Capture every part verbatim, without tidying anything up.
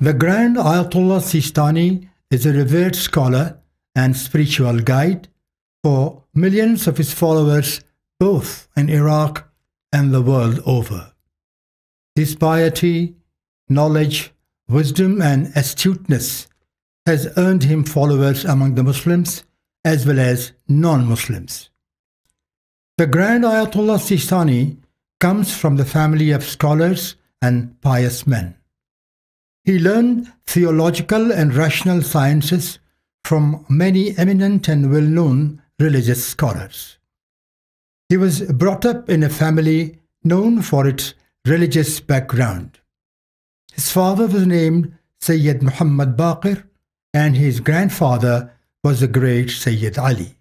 The Grand Ayatollah Sistani is a revered scholar and spiritual guide for millions of his followers both in Iraq and the world over. His piety, knowledge, wisdom and astuteness has earned him followers among the Muslims as well as non-Muslims. The Grand Ayatollah Sistani comes from the family of scholars and pious men. He learned theological and rational sciences from many eminent and well-known religious scholars. He was brought up in a family known for its religious background. His father was named Sayyid Muhammad Baqir and his grandfather was the great Sayyid Ali.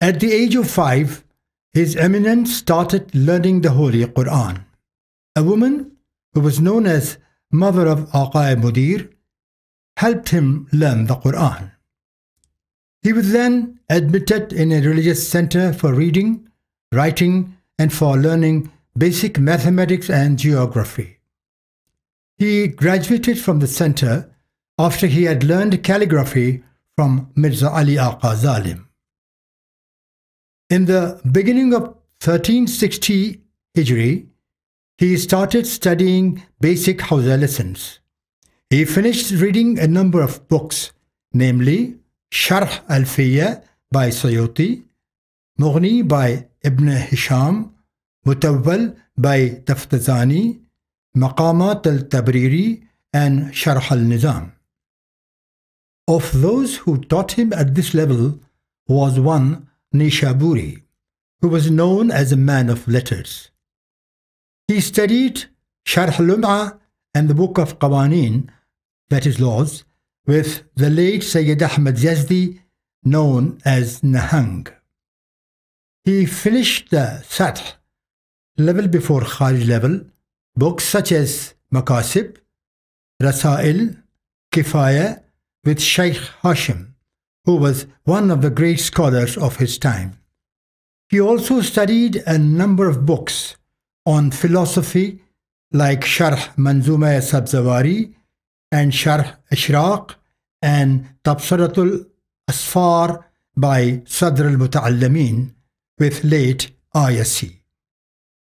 At the age of five, his eminence started learning the Holy Quran. A woman who was known as Mother of Aqai Mudir helped him learn the Quran. He was then admitted in a religious center for reading, writing and for learning basic mathematics and geography. He graduated from the center after he had learned calligraphy from Mirza Ali Aqa Zalim. In the beginning of thirteen sixty Hijri, he started studying basic Hausa lessons. He finished reading a number of books, namely Sharh Al-Fiyya by Sayyoti, Mughni by Ibn Hisham, Mutawwal by Taftazani, Maqamat Al-Tabriri and Sharh al-Nizam. Of those who taught him at this level was one Nishaburi, who was known as a man of letters. He studied Sharh al-Lum'a and the book of Qawaneen, that is laws, with the late Sayyid Ahmad Yazdi, known as Nahang. He finished the Sath, level before Kharij level, books such as Makasib, Rasail, Kifaya with Shaykh Hashim, who was one of the great scholars of his time. He also studied a number of books on philosophy like Sharh Manzumaya Sabzawari and Sharh Ishraq and Tapsaratul Asfar by Sadr al-Mutallameen with late Ayasi.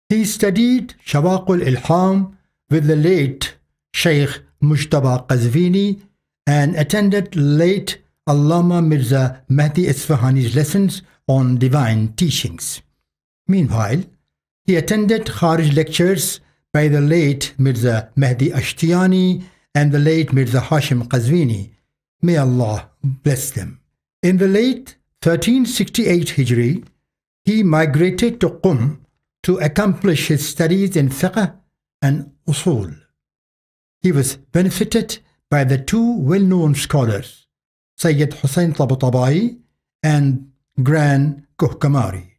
He studied Shabaqul al Ilham with the late Shaykh Mushtaba Qazvini and attended late Allama Mirza Mahdi Ashtiani's lessons on divine teachings. Meanwhile, he attended Kharij lectures by the late Mirza Mahdi Ashtiani and the late Mirza Hashim Qazvini. May Allah bless them. In the late thirteen sixty-eight Hijri, he migrated to Qum to accomplish his studies in fiqh and usul. He was benefited by the two well-known scholars, Sayyid Hussein Tabatabai and Grand Kohkamari.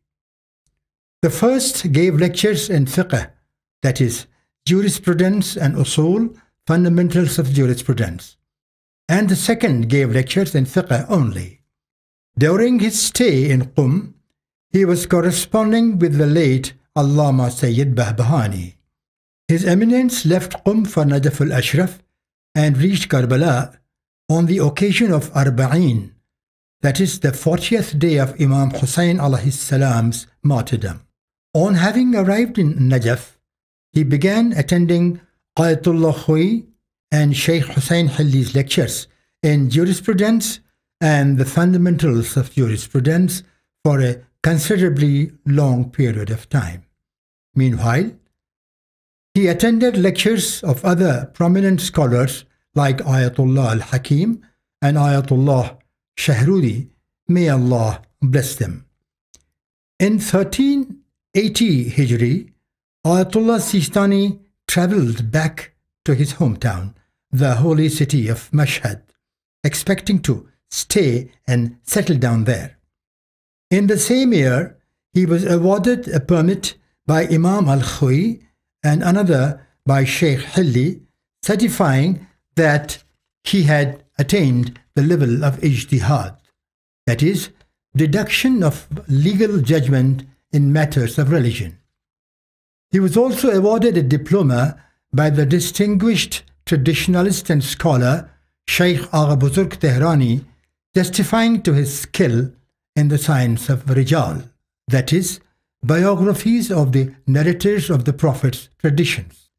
The first gave lectures in fiqh, that is, jurisprudence and usul, fundamentals of jurisprudence, and the second gave lectures in fiqh only. During his stay in Qum, he was corresponding with the late Allama Sayyid Bahbahani. His eminence left Qum for Najaf al-Ashraf and reached Karbala on the occasion of Arba'een, that is the fortieth day of Imam Hussein alayhi salam's martyrdom. On having arrived in Najaf, he began attending Ayatollah Khoei and Shaykh Hussein Hilli's lectures in jurisprudence and the fundamentals of jurisprudence for a considerably long period of time. Meanwhile, he attended lectures of other prominent scholars like Ayatollah al-Hakim and Ayatollah Shahrudi. May Allah bless them. In thirteen eighty Hijri, Ayatollah Sistani travelled back to his hometown, the holy city of Mashhad, expecting to stay and settle down there. In the same year, he was awarded a permit by Imam al-Khoei and another by Shaykh Hilli, certifying that he had attained the level of ijtihad, that is, deduction of legal judgment in matters of religion. He was also awarded a diploma by the distinguished traditionalist and scholar Shaykh Agha Buzurg Tehrani, testifying to his skill in the science of Rijal, that is, biographies of the narrators of the Prophet's traditions.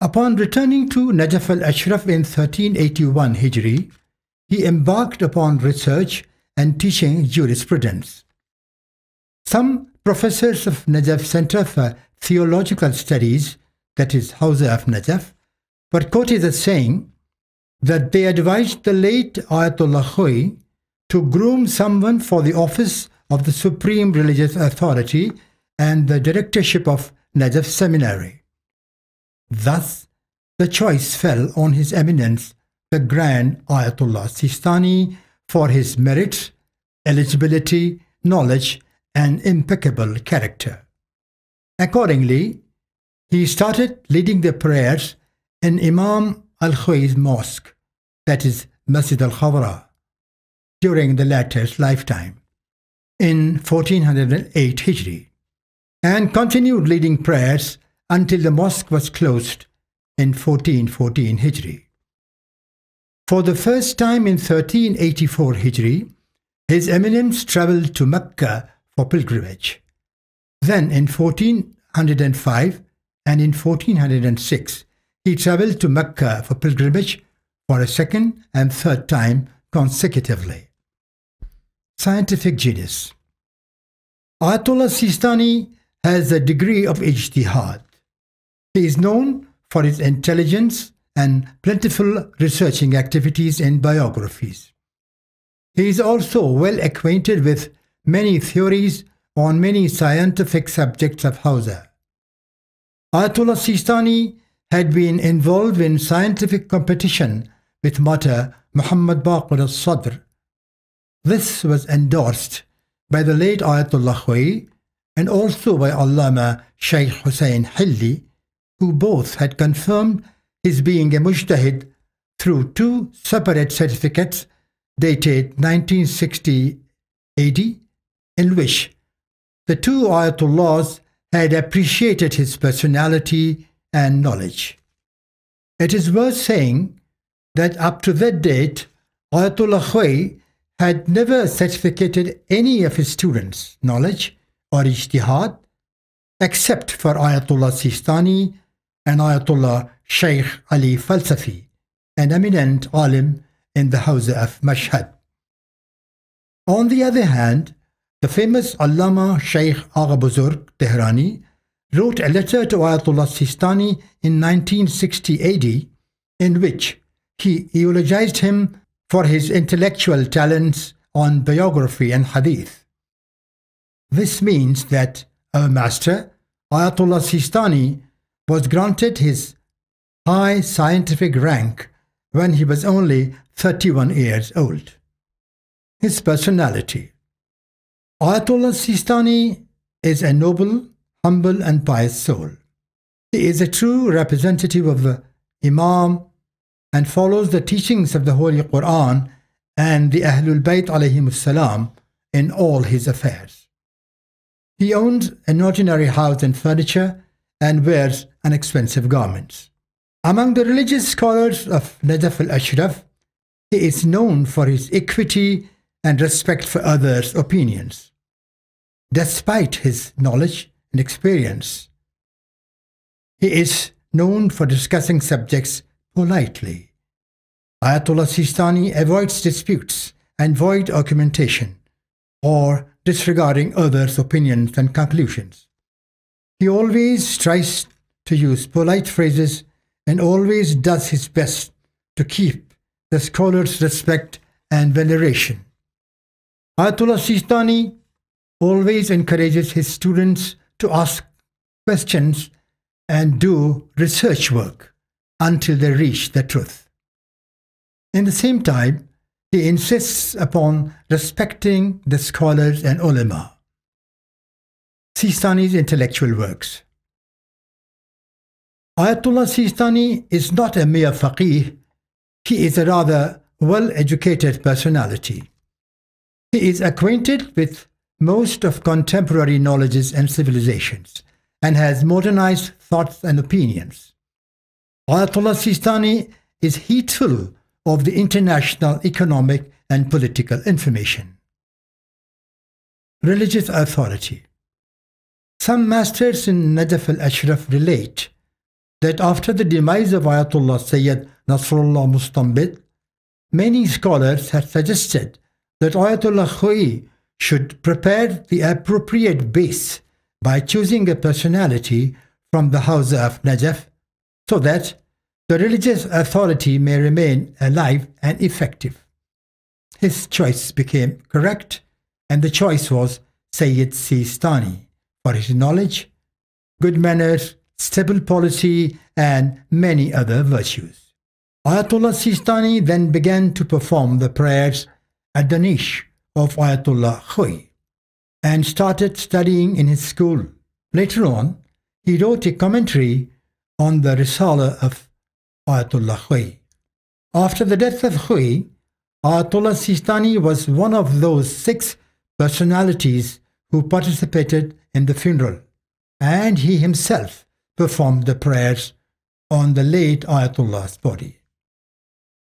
Upon returning to Najaf al-Ashraf in thirteen eighty-one Hijri, he embarked upon research and teaching jurisprudence. Some professors of Najaf Center for Theological Studies, that is Hawza of Najaf, were quoted as saying that they advised the late Ayatollah Khoei to groom someone for the office of the Supreme Religious Authority and the directorship of Najaf Seminary. Thus, the choice fell on His Eminence, the Grand Ayatollah Sistani, for his merits, eligibility, knowledge, and impeccable character. Accordingly, he started leading the prayers in Imam al-Khoei's mosque, that is Masjid al-Khawra, during the latter's lifetime, in fourteen oh eight Hijri, and continued leading prayers until the mosque was closed in fourteen fourteen Hijri. For the first time in thirteen eighty-four Hijri, His Eminence travelled to Mecca for pilgrimage. Then in fourteen oh five and in fourteen oh six, he travelled to Mecca for pilgrimage for a second and third time consecutively. Scientific genius. Ayatollah Sistani has a degree of ijtihad. He is known for his intelligence and plentiful researching activities in biographies. He is also well acquainted with many theories on many scientific subjects of Hawza. Ayatollah Sistani had been involved in scientific competition with Mata Muhammad Baqir al-Sadr. This was endorsed by the late Ayatollah Khoei and also by Allama Shaykh Hussain Hilli, who both had confirmed his being a mujtahid through two separate certificates dated nineteen sixty eighty, in which the two Ayatollahs had appreciated his personality and knowledge. It is worth saying that up to that date, Ayatollah Khoei had never certificated any of his students' knowledge or ijtihad, except for Ayatollah Sistani and Ayatollah Shaykh Ali Falsafi, an eminent alim in the Hawza of Mashhad. On the other hand, the famous Allama Shaykh Agha Buzurg Tehrani wrote a letter to Ayatollah Sistani in nineteen sixty eighty, in which he eulogized him for his intellectual talents on biography and hadith. This means that our master, Ayatollah Sistani, was granted his high scientific rank when he was only thirty-one years old. His personality. Ayatollah Sistani is a noble, humble and pious soul. He is a true representative of the Imam and follows the teachings of the Holy Quran and the Ahlul Bayt alayhimus salam in all his affairs. He owns an ordinary house and furniture and wears inexpensive garments. Among the religious scholars of Najaf al-Ashraf, he is known for his equity and respect for others' opinions, despite his knowledge and experience. He is known for discussing subjects politely. Ayatollah Sistani avoids disputes and void argumentation or disregarding others' opinions and conclusions. He always tries to use polite phrases and always does his best to keep the scholar's respect and veneration. Ayatollah Sistani always encourages his students to ask questions and do research work until they reach the truth. In the same time, he insists upon respecting the scholars and ulama. Sistani's intellectual works. Ayatollah Sistani is not a mere faqih, he is a rather well-educated personality. He is acquainted with most of contemporary knowledges and civilizations and has modernized thoughts and opinions. Ayatollah Sistani is heedful of the international economic and political information. Religious authority. Some masters in Najaf al-Ashraf relate that after the demise of Ayatollah Sayyid Nasrullah Mustambid, many scholars had suggested that Ayatollah Khoei should prepare the appropriate base by choosing a personality from the house of Najaf so that the religious authority may remain alive and effective. His choice became correct, and the choice was Sayyid Sistani for his knowledge, good manners, stable policy, and many other virtues. Ayatollah Sistani then began to perform the prayers at the niche of Ayatollah Khoei and started studying in his school. Later on, he wrote a commentary on the Risala of Ayatollah Khoei. After the death of Khoei, Ayatollah Sistani was one of those six personalities who participated in the funeral, and he himself performed the prayers on the late Ayatollah's body.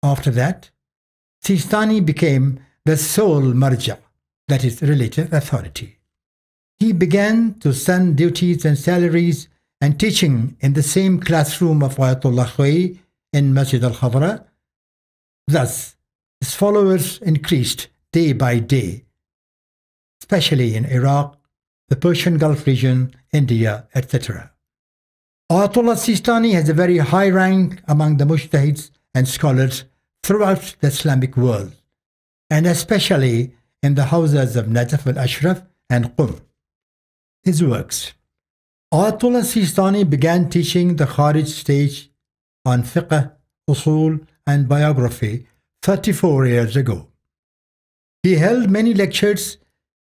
After that, Sistani became the sole marja, that is, relative authority. He began to send duties and salaries and teaching in the same classroom of Ayatollah Khoei in Masjid al-Khadra. Thus, his followers increased day by day, especially in Iraq, the Persian Gulf region, India, et cetera. Ayatollah Sistani has a very high rank among the mujtahids and scholars throughout the Islamic world, and especially in the houses of Najaf al-Ashraf and Qum. His works. Ayatollah Sistani began teaching the Kharij stage on fiqh, usul and biography thirty-four years ago. He held many lectures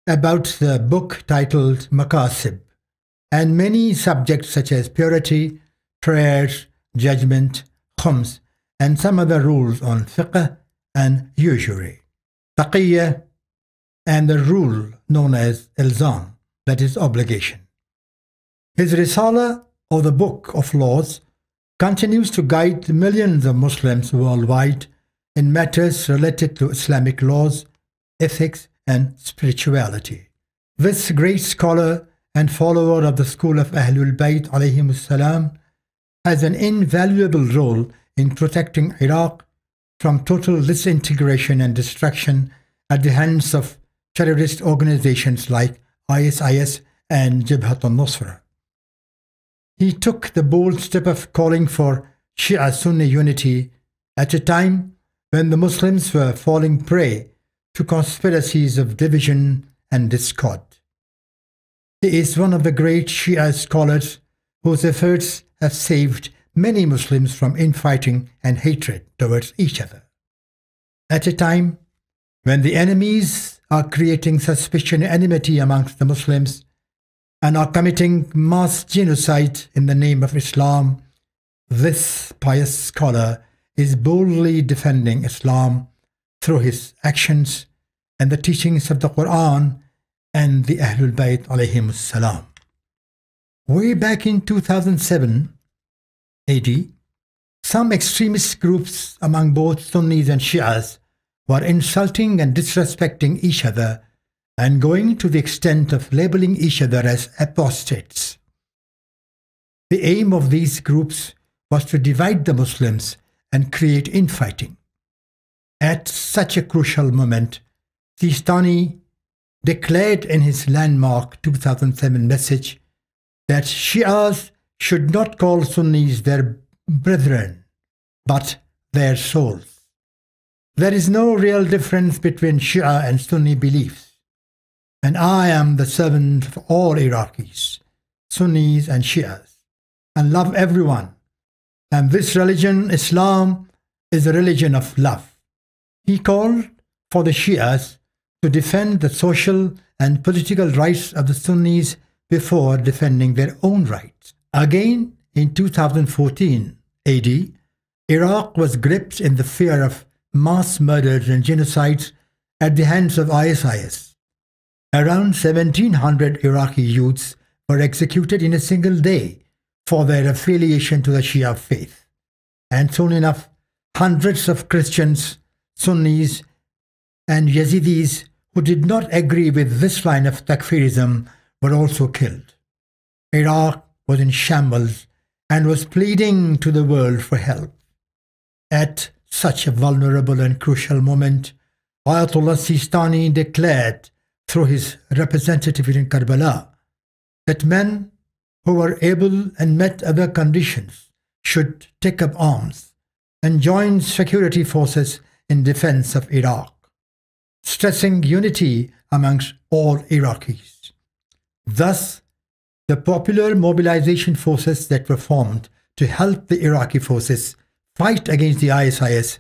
about the book titled Makasib and many subjects such as purity, prayers, judgment, khums and some other rules on fiqh and usury, taqiyya and the rule known as ilzam, that is obligation. His Risala, or the Book of Laws, continues to guide millions of Muslims worldwide in matters related to Islamic laws, ethics and spirituality. This great scholar and follower of the school of Ahlul Bayt alayhimus salam has an invaluable role in protecting Iraq from total disintegration and destruction at the hands of terrorist organizations like ISIS and Jabhat al-Nusra. He took the bold step of calling for Shia-Sunni unity at a time when the Muslims were falling prey to conspiracies of division and discord. He is one of the great Shia scholars whose efforts have saved many Muslims from infighting and hatred towards each other. At a time when the enemies are creating suspicion and enmity amongst the Muslims and are committing mass genocide in the name of Islam, this pious scholar is boldly defending Islam through his actions and the teachings of the Quran and the Ahlul Bayt alayhimus salam. Way back in two thousand seven A D, some extremist groups among both Sunnis and Shias were insulting and disrespecting each other and going to the extent of labeling each other as apostates. The aim of these groups was to divide the Muslims and create infighting. At such a crucial moment, Sistani declared in his landmark two thousand seven message that Shias should not call Sunnis their brethren, but their souls. There is no real difference between Shia and Sunni beliefs, and I am the servant of all Iraqis, Sunnis and Shias, and love everyone, and this religion, Islam, is a religion of love. He called for the Shias to defend the social and political rights of the Sunnis before defending their own rights. Again, in two thousand fourteen A D, Iraq was gripped in the fear of mass murders and genocides at the hands of ISIS. Around seventeen hundred Iraqi youths were executed in a single day for their affiliation to the Shia faith, and soon enough hundreds of Christians, Sunnis and Yazidis who did not agree with this line of takfirism were also killed. Iraq was in shambles and was pleading to the world for help. At such a vulnerable and crucial moment, Ayatollah Sistani declared through his representative in Karbala that men who were able and met other conditions should take up arms and join security forces in defense of Iraq, stressing unity amongst all Iraqis. Thus, the popular mobilization forces that were formed to help the Iraqi forces fight against the I S I S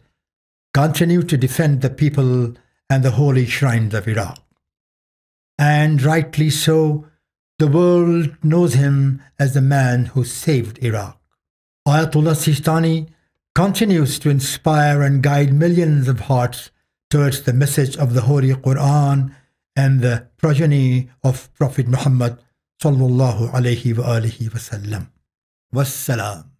continue to defend the people and the holy shrines of Iraq. And rightly so, the world knows him as the man who saved Iraq. Ayatollah Sistani continues to inspire and guide millions of hearts towards the message of the Holy Quran and the progeny of Prophet Muhammad sallallahu alayhi wa alihi wa sallam. Wassalam.